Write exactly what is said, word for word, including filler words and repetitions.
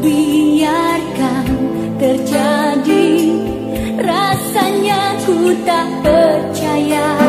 biarkan terjadi, rasanya ku tak percaya.